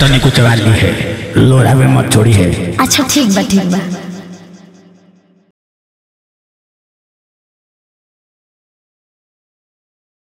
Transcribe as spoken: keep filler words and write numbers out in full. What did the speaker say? शैतानी कुतवाली है, लोड़ा में मत छोड़ी है। अच्छा ठीक बा ठीक बा।